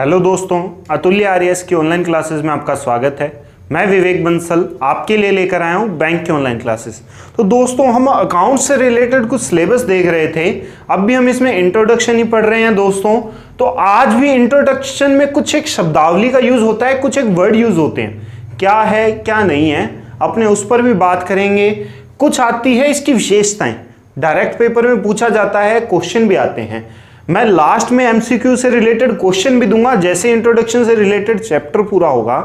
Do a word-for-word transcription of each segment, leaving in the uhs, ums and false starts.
Hello दोस्तों, Atulya R S की online classes में आपका स्वागत है। मैं विवेक बंसल आपके लिए लेकर आया हूँ बैंक की ऑनलाइन क्लासेस। तो दोस्तों, हम अकाउंट से रिलेटेड कुछ सिलेबस देख रहे थे, अब भी हम इसमें इंट्रोडक्शन ही पढ़ रहे हैं दोस्तों। तो आज भी इंट्रोडक्शन में कुछ एक शब्दावली का यूज़ होता है, कुछ एक वर्ड यूज़ होते हैं, क्या है क्या नहीं है अपने उस पर भी बात करेंगे। कुछ आती है इसकी विशेषताएँ, डायरेक्ट पेपर में पूछा जाता है, क्वेश्चन भी आते हैं। मैं लास्ट में एमसीक्यू से रिलेटेड क्वेश्चन भी दूंगा जैसे इंट्रोडक्शन से रिलेटेड चैप्टर पूरा होगा।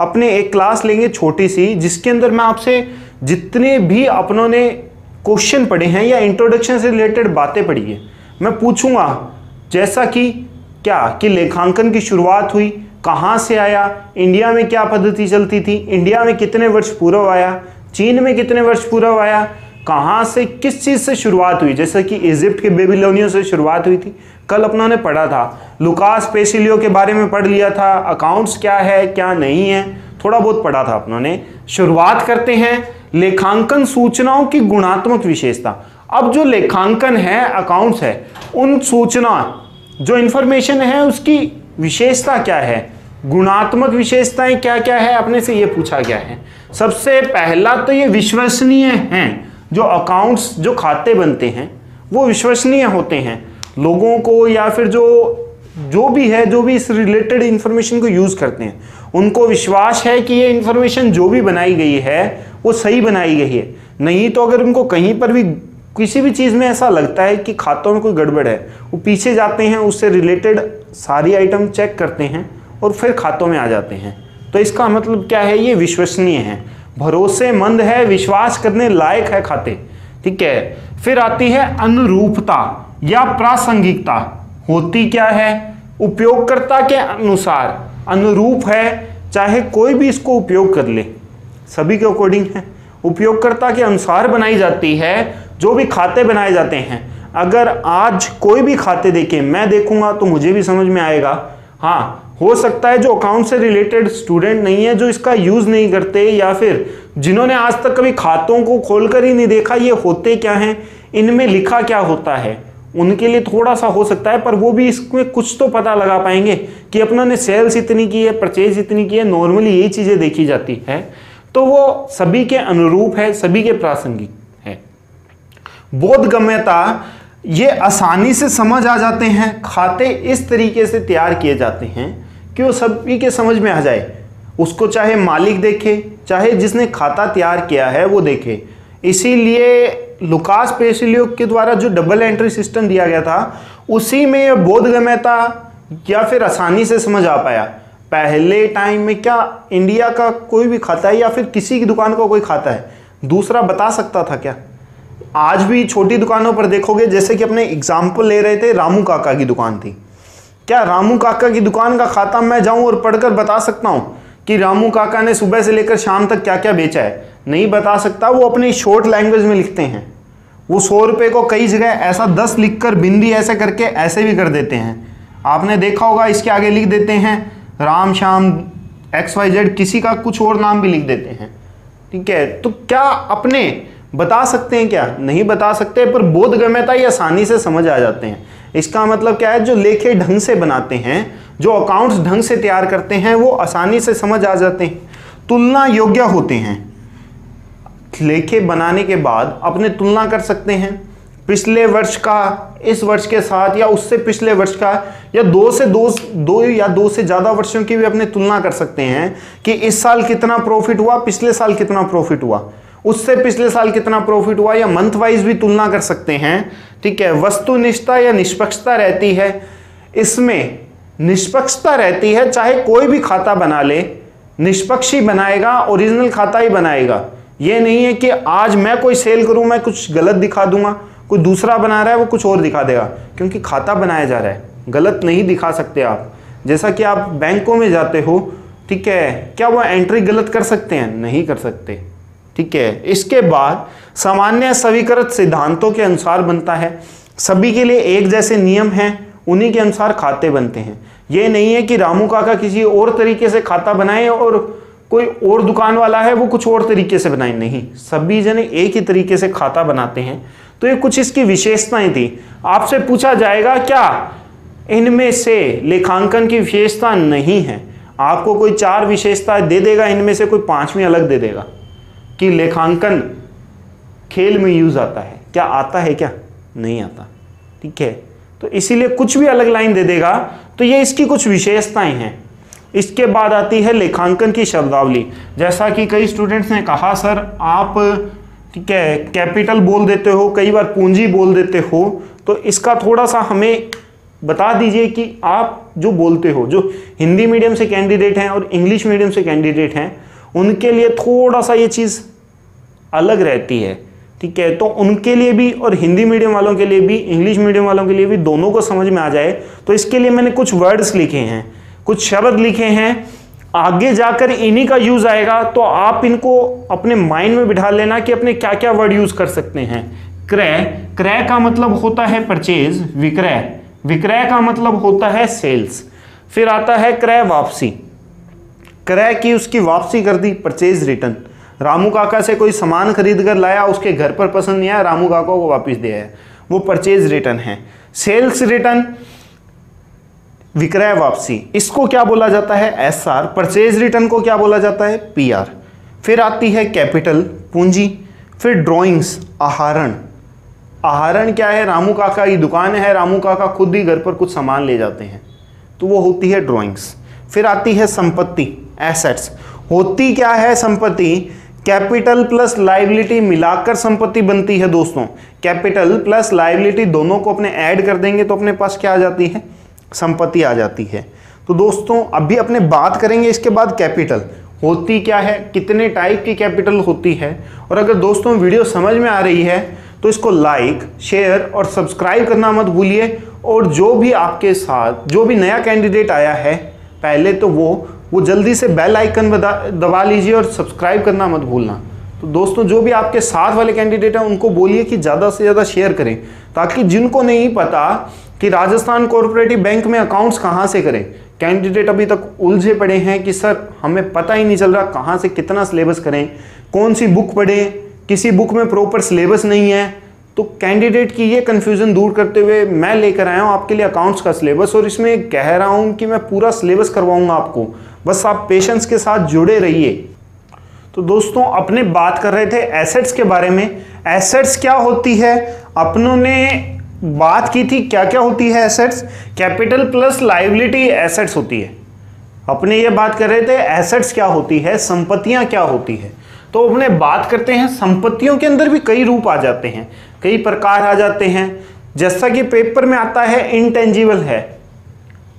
अपने एक क्लास लेंगे छोटी सी, जिसके अंदर मैं आपसे जितने भी अपनों ने क्वेश्चन पढ़े हैं या इंट्रोडक्शन से रिलेटेड बातें पढ़ी है मैं पूछूंगा, जैसा कि क्या कि लेखांकन की शुरुआत हुई कहाँ से, आया इंडिया में, क्या पद्धति चलती थी, इंडिया में कितने वर्ष पूर्व आया, चीन में कितने वर्ष पूर्व आया, कहाँ से किस चीज़ से शुरुआत हुई, जैसे कि इजिप्ट के बेबीलोनियों से शुरुआत हुई थी, कल अपनों ने पढ़ा था। लुकास पेसिलियो के बारे में पढ़ लिया था, अकाउंट्स क्या है क्या नहीं है थोड़ा बहुत पढ़ा था अपनों ने। शुरुआत करते हैं लेखांकन सूचनाओं की गुणात्मक विशेषता। अब जो लेखांकन है, अकाउंट्स है, उन सूचना जो इन्फॉर्मेशन है उसकी विशेषता क्या है, गुणात्मक विशेषताएँ क्या क्या है, अपने से ये पूछा गया है। सबसे पहला तो ये विश्वसनीय हैं। जो अकाउंट्स, जो खाते बनते हैं वो विश्वसनीय होते हैं, लोगों को या फिर जो जो भी है जो भी इस रिलेटेड इन्फॉर्मेशन को यूज़ करते हैं उनको विश्वास है कि ये इन्फॉर्मेशन जो भी बनाई गई है वो सही बनाई गई है। नहीं तो अगर उनको कहीं पर भी किसी भी चीज़ में ऐसा लगता है कि खातों में कोई गड़बड़ है, वो पीछे जाते हैं, उससे रिलेटेड सारी आइटम चेक करते हैं और फिर खातों में आ जाते हैं। तो इसका मतलब क्या है, ये विश्वसनीय है, भरोसेमंद है, विश्वास करने लायक है खाते, ठीक है। फिर आती है अनुरूपता या प्रासंगिकता। होती क्या है, उपयोगकर्ता के अनुसार अनुरूप है, चाहे कोई भी इसको उपयोग कर ले, सभी के अकॉर्डिंग है, उपयोगकर्ता के अनुसार बनाई जाती है। जो भी खाते बनाए जाते हैं, अगर आज कोई भी खाते देखे मैं देखूंगा तो मुझे भी समझ में आएगा। हाँ, हो सकता है जो अकाउंट से रिलेटेड स्टूडेंट नहीं है, जो इसका यूज़ नहीं करते या फिर जिन्होंने आज तक कभी खातों को खोलकर ही नहीं देखा ये होते क्या हैं, इनमें लिखा क्या होता है, उनके लिए थोड़ा सा हो सकता है, पर वो भी इसमें कुछ तो पता लगा पाएंगे कि अपनों ने सेल्स इतनी की है, परचेज इतनी की है। नॉर्मली यही चीज़ें देखी जाती है, तो वो सभी के अनुरूप है, सभी के प्रासंगिक है। बोधगम्यता, ये आसानी से समझ आ जाते हैं, खाते इस तरीके से तैयार किए जाते हैं कि वो सभी के समझ में आ जाए, उसको चाहे मालिक देखे चाहे जिसने खाता तैयार किया है वो देखे। इसीलिए लुकास पेसिलियो के द्वारा जो डबल एंट्री सिस्टम दिया गया था उसी में बोधगम्यता या फिर आसानी से समझ आ पाया। पहले टाइम में क्या इंडिया का कोई भी खाता है या फिर किसी की दुकान का कोई खाता है दूसरा बता सकता था क्या? आज भी छोटी दुकानों पर देखोगे, जैसे कि अपने एग्जाम्पल ले रहे थे, रामू काका की दुकान थी, क्या रामू काका की दुकान का खाता मैं जाऊं और पढ़कर बता सकता हूं कि रामू काका ने सुबह से लेकर शाम तक क्या क्या बेचा है? नहीं बता सकता, वो अपनी शॉर्ट लैंग्वेज में लिखते हैं। वो सौ रुपये को कई जगह ऐसा दस लिख कर बिंदी ऐसे करके ऐसे भी कर देते हैं, आपने देखा होगा। इसके आगे लिख देते हैं Ram Shyam X Y Z, किसी का कुछ और नाम भी लिख देते हैं, ठीक है। तो क्या अपने बता सकते हैं क्या? नहीं बता सकते, पर बोधगम्यता ये आसानी से समझ आ जाते हैं। इसका मतलब क्या है, जो लेखे ढंग से बनाते हैं, जो अकाउंट्स ढंग से तैयार करते हैं वो आसानी से समझ आ जाते हैं। तुलना योग्य होते हैं, लेखे बनाने के बाद अपने तुलना कर सकते हैं, पिछले वर्ष का इस वर्ष के साथ या उससे पिछले वर्ष का, या दो से दो दो या दो से ज़्यादा वर्षों की भी अपने तुलना कर सकते हैं कि इस साल कितना प्रॉफिट हुआ, पिछले साल कितना प्रॉफिट हुआ, उससे पिछले साल कितना प्रॉफिट हुआ, या मंथ वाइज भी तुलना कर सकते हैं, ठीक है। वस्तुनिष्ठता या निष्पक्षता रहती है, इसमें निष्पक्षता रहती है, चाहे कोई भी खाता बना ले, निष्पक्ष ही बनाएगा, ओरिजिनल खाता ही बनाएगा। ये नहीं है कि आज मैं कोई सेल करूं मैं कुछ गलत दिखा दूंगा, कोई दूसरा बना रहा है वो कुछ और दिखा देगा, क्योंकि खाता बनाया जा रहा है, गलत नहीं दिखा सकते आप। जैसा कि आप बैंकों में जाते हो, ठीक है, क्या वो एंट्री गलत कर सकते हैं? नहीं कर सकते, ठीक है। इसके बाद सामान्य स्वीकृत सिद्धांतों के अनुसार बनता है, सभी के लिए एक जैसे नियम हैं, उन्हीं के अनुसार खाते बनते हैं। ये नहीं है कि रामू काका किसी और तरीके से खाता बनाए और कोई और दुकान वाला है वो कुछ और तरीके से बनाए, नहीं, सभी जने एक ही तरीके से खाता बनाते हैं। तो ये कुछ इसकी विशेषताएं थी। आपसे पूछा जाएगा क्या इनमें से लेखांकन की विशेषता नहीं है। आपको कोई चार विशेषता दे देगा, इनमें से कोई पांचवी अलग दे देगा कि लेखांकन खेल में यूज आता है, क्या आता है क्या नहीं आता, ठीक है। तो इसीलिए कुछ भी अलग लाइन दे देगा, तो ये इसकी कुछ विशेषताएं हैं। इसके बाद आती है लेखांकन की शब्दावली। जैसा कि कई स्टूडेंट्स ने कहा सर आप ठीक है कैपिटल बोल देते हो, कई बार पूंजी बोल देते हो, तो इसका थोड़ा सा हमें बता दीजिए कि आप जो बोलते हो, जो हिंदी मीडियम से कैंडिडेट हैं और इंग्लिश मीडियम से कैंडिडेट हैं, उनके लिए थोड़ा सा ये चीज़ अलग रहती है, ठीक है। तो उनके लिए भी और हिंदी मीडियम वालों के लिए भी, इंग्लिश मीडियम वालों के लिए भी, दोनों को समझ में आ जाए, तो इसके लिए मैंने कुछ वर्ड्स लिखे हैं, कुछ शब्द लिखे हैं। आगे जाकर इन्हीं का यूज आएगा, तो आप इनको अपने माइंड में बिठा लेना कि अपने क्या क्या वर्ड यूज कर सकते हैं। क्रय, क्रय का मतलब होता है परचेज। विक्रय, विक्रय का मतलब होता है सेल्स। फिर आता है क्रय वापसी, क्रय की उसकी वापसी कर दी, परचेज रिटर्न। रामू काका से कोई सामान खरीद कर लाया, उसके घर पर पसंद नहीं आया, रामू काका को वापस दिया है, वो परचेज रिटर्न है। सेल्स रिटर्न, विक्रय वापसी, इसको क्या बोला जाता है? एसआर। परचेज रिटर्न को क्या बोला जाता है? पीआर। फिर आती है कैपिटल, पूंजी। फिर ड्राइंग्स, आहरण। आहरण क्या है? रामू काका की दुकान है, रामू काका खुद ही घर पर कुछ सामान ले जाते हैं, तो वो होती है ड्राइंग्स। फिर आती है संपत्ति, एसेट्स। होती क्या है संपत्ति? कैपिटल प्लस लायबिलिटी मिलाकर संपत्ति बनती है दोस्तों। कैपिटल प्लस लायबिलिटी दोनों को अपने ऐड कर देंगे तो अपने पास क्या आ जाती है? संपत्ति आ जाती है। तो दोस्तों अभी अपने बात करेंगे इसके बाद कैपिटल होती क्या है, कितने टाइप की कैपिटल होती है। और अगर दोस्तों वीडियो समझ में आ रही है तो इसको लाइक, शेयर और सब्सक्राइब करना मत भूलिए। और जो भी आपके साथ जो भी नया कैंडिडेट आया है, पहले तो वो वो जल्दी से बेल आइकन दबा लीजिए और सब्सक्राइब करना मत भूलना। तो दोस्तों जो भी आपके साथ वाले कैंडिडेट हैं उनको बोलिए कि ज़्यादा से ज़्यादा शेयर करें, ताकि जिनको नहीं पता कि राजस्थान कोऑपरेटिव बैंक में अकाउंट्स कहाँ से करें, कैंडिडेट अभी तक उलझे पड़े हैं कि सर हमें पता ही नहीं चल रहा कहाँ से कितना सिलेबस करें, कौन सी बुक पढ़ें, किसी बुक में प्रॉपर सिलेबस नहीं है। तो कैंडिडेट की ये कन्फ्यूज़न दूर करते हुए मैं लेकर आया हूँ आपके लिए अकाउंट्स का सिलेबस। और इसमें कह रहा हूँ कि मैं पूरा सिलेबस करवाऊँगा आपको, बस आप पेशेंस के साथ जुड़े रहिए। तो दोस्तों अपने बात कर रहे थे एसेट्स के बारे में। एसेट्स क्या होती है, अपनों ने बात की थी क्या क्या होती है assets. Capital plus liability assets होती है, अपने ये बात कर रहे थे। एसेट्स क्या होती है, संपत्तियां क्या होती है। तो अपने बात करते हैं संपत्तियों के अंदर भी कई रूप आ जाते हैं, कई प्रकार आ जाते हैं। जैसा कि पेपर में आता है इंटेंजिबल है,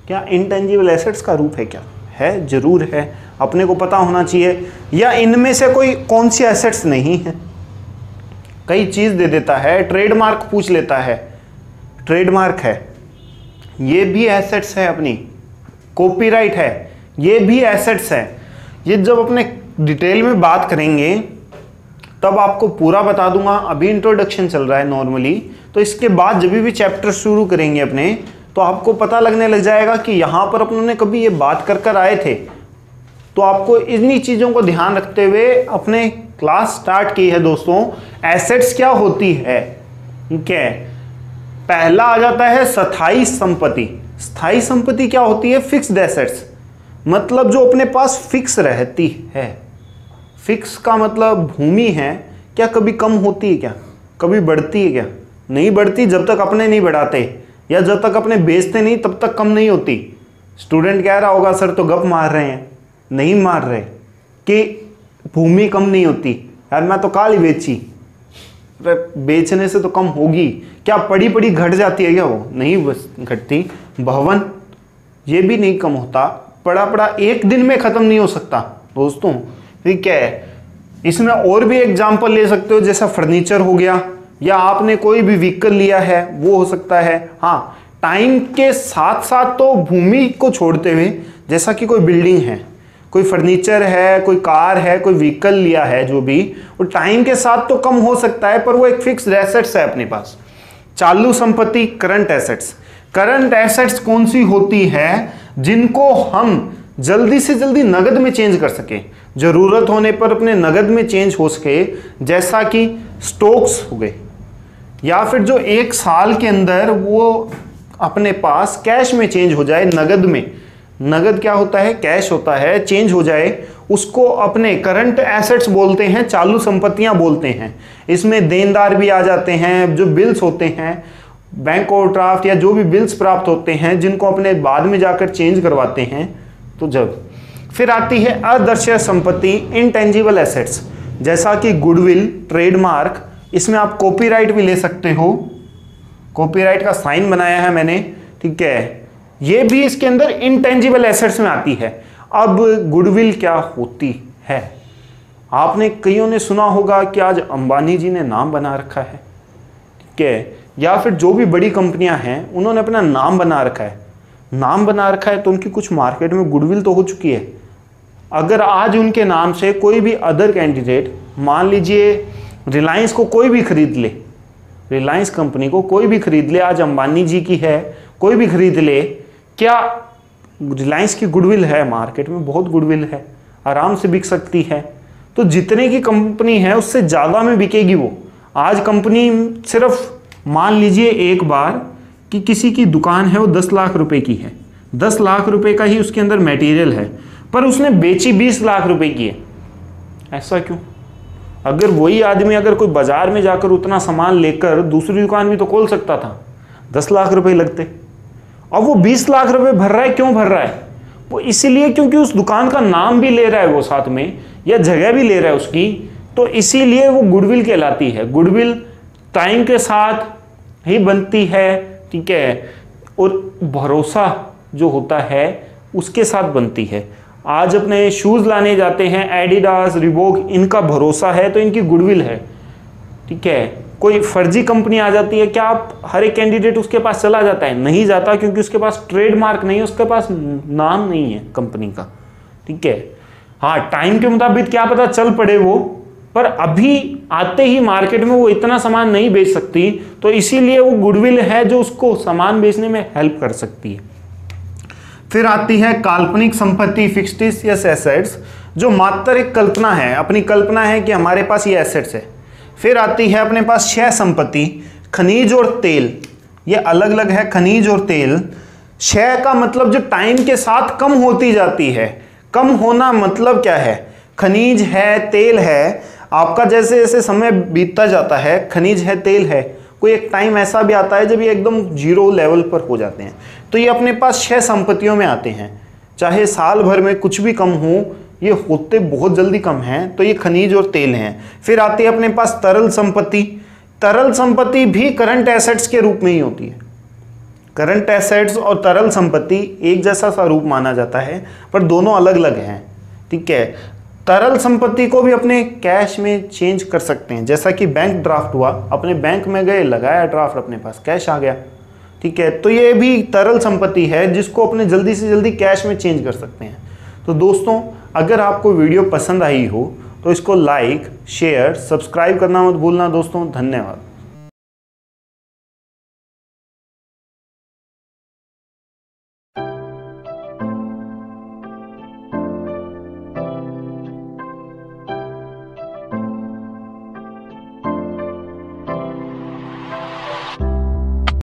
क्या इंटेंजिबल एसेट्स का रूप है? क्या है? जरूर है, अपने को पता होना चाहिए। या इनमें से कोई कौन सी एसेट्स नहीं है, कई चीज़ दे देता है। ट्रेडमार्क पूछ लेता है, ट्रेडमार्क है, ये भी एसेट्स है अपनी। कॉपीराइट है, ये भी एसेट्स है। ये जब अपने डिटेल में बात करेंगे तब आपको पूरा बता दूंगा, अभी इंट्रोडक्शन चल रहा है नॉर्मली। तो इसके बाद जब भी चैप्टर शुरू करेंगे अपने, तो आपको पता लगने लग जाएगा कि यहाँ पर अपन ने कभी ये बात कर कर आए थे। तो आपको इन्हीं चीज़ों को ध्यान रखते हुए अपने क्लास स्टार्ट की है दोस्तों। एसेट्स क्या होती है, ठीक है। पहला आ जाता है स्थायी संपत्ति। स्थायी संपत्ति क्या होती है? फिक्स्ड एसेट्स, मतलब जो अपने पास फिक्स रहती है। फिक्स का मतलब भूमि है, क्या कभी कम होती है, क्या कभी बढ़ती है? क्या नहीं बढ़ती, जब तक अपने नहीं बढ़ाते या जब तक अपने बेचते नहीं तब तक कम नहीं होती। स्टूडेंट कह रहा होगा सर तो गप मार रहे हैं, नहीं मार रहे कि भूमि कम नहीं होती, यार मैं तो काल ही बेची, बेचने से तो कम होगी। क्या पड़ी पड़ी घट जाती है क्या? वो नहीं घटती। भवन, ये भी नहीं कम होता, पड़ा पड़ा एक दिन में ख़त्म नहीं हो सकता दोस्तों, ठीक है। इसमें और भी एग्जाम्पल ले सकते हो, जैसा फर्नीचर हो गया, या आपने कोई भी व्हीकल लिया है वो हो सकता है। हाँ, टाइम के साथ साथ तो भूमि को छोड़ते हुए, जैसा कि कोई बिल्डिंग है, कोई फर्नीचर है, कोई कार है, कोई व्हीकल लिया है, जो भी वो टाइम के साथ तो कम हो सकता है, पर वो एक फिक्स्ड एसेट्स है अपने पास। चालू संपत्ति, करंट एसेट्स। करंट एसेट्स कौन सी होती है? जिनको हम जल्दी से जल्दी नगद में चेंज कर सकें, ज़रूरत होने पर अपने नगद में चेंज हो सके। जैसा कि स्टॉक्स हो गए, या फिर जो एक साल के अंदर वो अपने पास कैश में चेंज हो जाए, नगद में, नगद क्या होता है, कैश होता है, चेंज हो जाए, उसको अपने करंट एसेट्स बोलते हैं, चालू संपत्तियां बोलते हैं। इसमें देनदार भी आ जाते हैं, जो बिल्स होते हैं, बैंक ओवरड्राफ्ट या जो भी बिल्स प्राप्त होते हैं जिनको अपने बाद में जाकर चेंज करवाते हैं। तो जब फिर आती है अदृश्य संपत्ति, इंटेंजिबल एसेट्स, जैसा कि गुडविल, ट्रेडमार्क, इसमें आप कॉपीराइट भी ले सकते हो, कॉपीराइट का साइन बनाया है मैंने, ठीक है, ये भी इसके अंदर इंटेंजिबल एसेट्स में आती है। अब गुडविल क्या होती है, आपने कईयों ने सुना होगा कि आज अंबानी जी ने नाम बना रखा है, ठीक है, या फिर जो भी बड़ी कंपनियां हैं उन्होंने अपना नाम बना रखा है, नाम बना रखा है तो उनकी कुछ मार्केट में गुडविल तो हो चुकी है। अगर आज उनके नाम से कोई भी अदर कैंडिडेट, मान लीजिए रिलायंस को कोई भी खरीद ले, रिलायंस कंपनी को कोई भी खरीद ले, आज अंबानी जी की है, कोई भी खरीद ले, क्या रिलायंस की गुडविल है, मार्केट में बहुत गुडविल है, आराम से बिक सकती है, तो जितने की कंपनी है उससे ज़्यादा में बिकेगी वो। आज कंपनी सिर्फ मान लीजिए एक बार कि किसी की दुकान है वो दस लाख रुपए की है, दस लाख रुपए का ही उसके अंदर मटेरियल है, पर उसने बेची बीस लाख रुपए की है, ऐसा क्यों? अगर वही आदमी अगर कोई बाजार में जाकर उतना सामान लेकर दूसरी दुकान भी तो खोल सकता था, दस लाख रुपए लगते, अब वो बीस लाख रुपए भर रहा है, क्यों भर रहा है वो? इसीलिए क्योंकि उस दुकान का नाम भी ले रहा है वो साथ में, या जगह भी ले रहा है उसकी, तो इसीलिए वो गुडविल कहलाती है। गुडविल टाइम के साथ ही बनती है, ठीक है, और भरोसा जो होता है उसके साथ बनती है। आज अपने शूज़ लाने जाते हैं, एडिडास, रिबोक, इनका भरोसा है तो इनकी गुडविल है, ठीक है। कोई फर्जी कंपनी आ जाती है, क्या आप हर एक कैंडिडेट उसके पास चला जाता है? नहीं जाता, क्योंकि उसके पास ट्रेडमार्क नहीं है, उसके पास नाम नहीं है कंपनी का, ठीक है। हाँ, टाइम के मुताबिक क्या पता चल पड़े वो, पर अभी आते ही मार्केट में वो इतना सामान नहीं बेच सकती, तो इसीलिए वो गुडविल है जो उसको सामान बेचने में हेल्प कर सकती है। फिर आती है काल्पनिक संपत्ति, फिक्टिशियस एसेट्स, जो मात्र एक कल्पना है, अपनी कल्पना है कि हमारे पास ये एसेट्स है। फिर आती है अपने पास क्षय संपत्ति, खनिज और तेल, ये अलग अलग है, खनिज और तेल। क्षय का मतलब जो टाइम के साथ कम होती जाती है, कम होना मतलब क्या है, खनिज है, तेल है, आपका जैसे जैसे समय बीतता जाता है, खनिज है, तेल है, कोई एक टाइम ऐसा भी आता है जब ये एकदम जीरो लेवल पर हो जाते हैं, तो ये अपने पास क्षय संपत्तियों में आते हैं। चाहे साल भर में कुछ भी कम हो, ये होते बहुत जल्दी कम हैं, तो ये खनिज और तेल हैं। फिर आती है अपने पास तरल संपत्ति, तरल संपत्ति भी करंट एसेट्स के रूप में ही होती है। करंट एसेट्स और तरल संपत्ति एक जैसा सा रूप माना जाता है, पर दोनों अलग अलग हैं, ठीक है। तरल संपत्ति को भी अपने कैश में चेंज कर सकते हैं, जैसा कि बैंक ड्राफ्ट हुआ, अपने बैंक में गए, लगाया ड्राफ्ट, अपने पास कैश आ गया, ठीक है, तो ये भी तरल संपत्ति है जिसको अपने जल्दी से जल्दी कैश में चेंज कर सकते हैं। तो दोस्तों, अगर आपको वीडियो पसंद आई हो तो इसको लाइक, शेयर, सब्सक्राइब करना मत भूलना दोस्तों। धन्यवाद।